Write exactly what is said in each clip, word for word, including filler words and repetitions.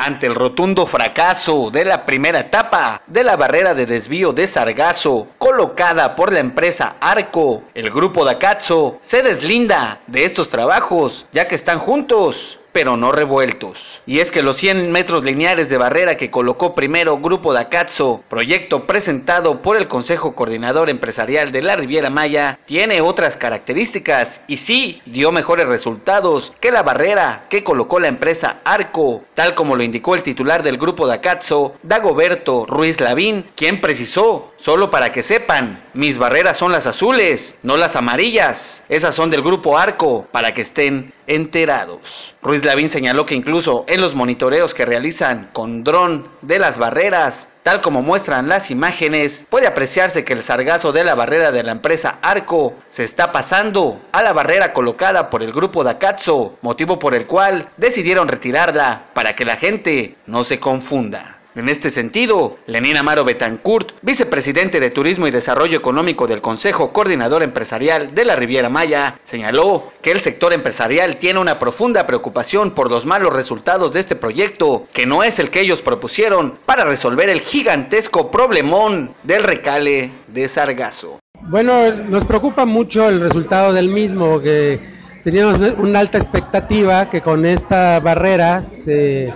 Ante el rotundo fracaso de la primera etapa de la barrera de desvío de sargazo colocada por la empresa Arco, el Grupo Dakatso se deslinda de estos trabajos, ya que están juntos, pero no revueltos. Y es que los cien metros lineares de barrera que colocó primero Grupo Dakatso, proyecto presentado por el Consejo Coordinador Empresarial de la Riviera Maya, tiene otras características y sí dio mejores resultados que la barrera que colocó la empresa Arco, tal como lo indicó el titular del Grupo Dakatso, Dagoberto Ruiz Lavín, quien precisó, solo para que sepan, mis barreras son las azules, no las amarillas, esas son del Grupo Arco, para que estén enterados. Ruiz Lavín señaló que incluso en los monitoreos que realizan con dron de las barreras, tal como muestran las imágenes, puede apreciarse que el sargazo de la barrera de la empresa Arco se está pasando a la barrera colocada por el Grupo Dakatso, motivo por el cual decidieron retirarla para que la gente no se confunda. En este sentido, Lenín Amaro Betancourt, vicepresidente de Turismo y Desarrollo Económico del Consejo Coordinador Empresarial de la Riviera Maya, señaló que el sector empresarial tiene una profunda preocupación por los malos resultados de este proyecto, que no es el que ellos propusieron para resolver el gigantesco problemón del recale de sargazo. Bueno, nos preocupa mucho el resultado del mismo, que teníamos una alta expectativa que con esta barrera se...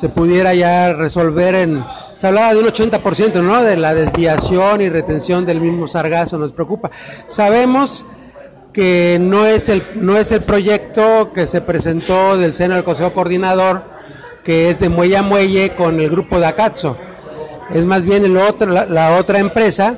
se pudiera ya resolver en... Se hablaba de un ochenta por ciento, ¿no?, de la desviación y retención del mismo sargazo, nos preocupa. Sabemos que no es el, no es el proyecto que se presentó del seno del Consejo Coordinador, que es de muelle a muelle con el Grupo Dakatso. Es más bien el otro, la, la otra empresa,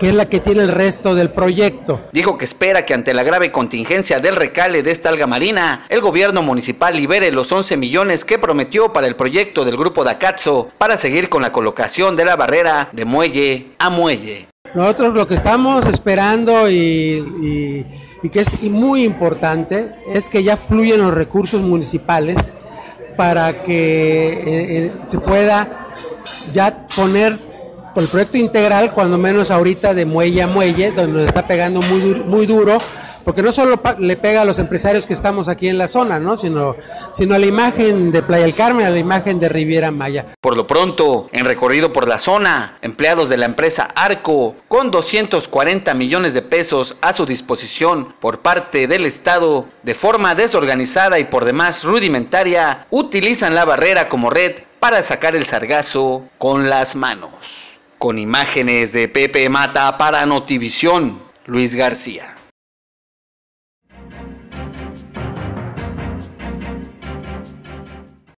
que es la que tiene el resto del proyecto. Dijo que espera que ante la grave contingencia del recale de esta alga marina, el gobierno municipal libere los once millones que prometió para el proyecto del Grupo Dakatso para seguir con la colocación de la barrera de muelle a muelle. Nosotros lo que estamos esperando y, y, y que es muy importante es que ya fluyen los recursos municipales para que eh, se pueda ya poner por el proyecto integral, cuando menos ahorita de muelle a muelle, donde nos está pegando muy, du muy duro, porque no solo le pega a los empresarios que estamos aquí en la zona, ¿no?, sino, sino a la imagen de Playa del Carmen, a la imagen de Riviera Maya. Por lo pronto, en recorrido por la zona, empleados de la empresa Arco, con doscientos cuarenta millones de pesos a su disposición por parte del Estado, de forma desorganizada y por demás rudimentaria, utilizan la barrera como red para sacar el sargazo con las manos. Con imágenes de Pepe Mata para Notivisión, Luis García.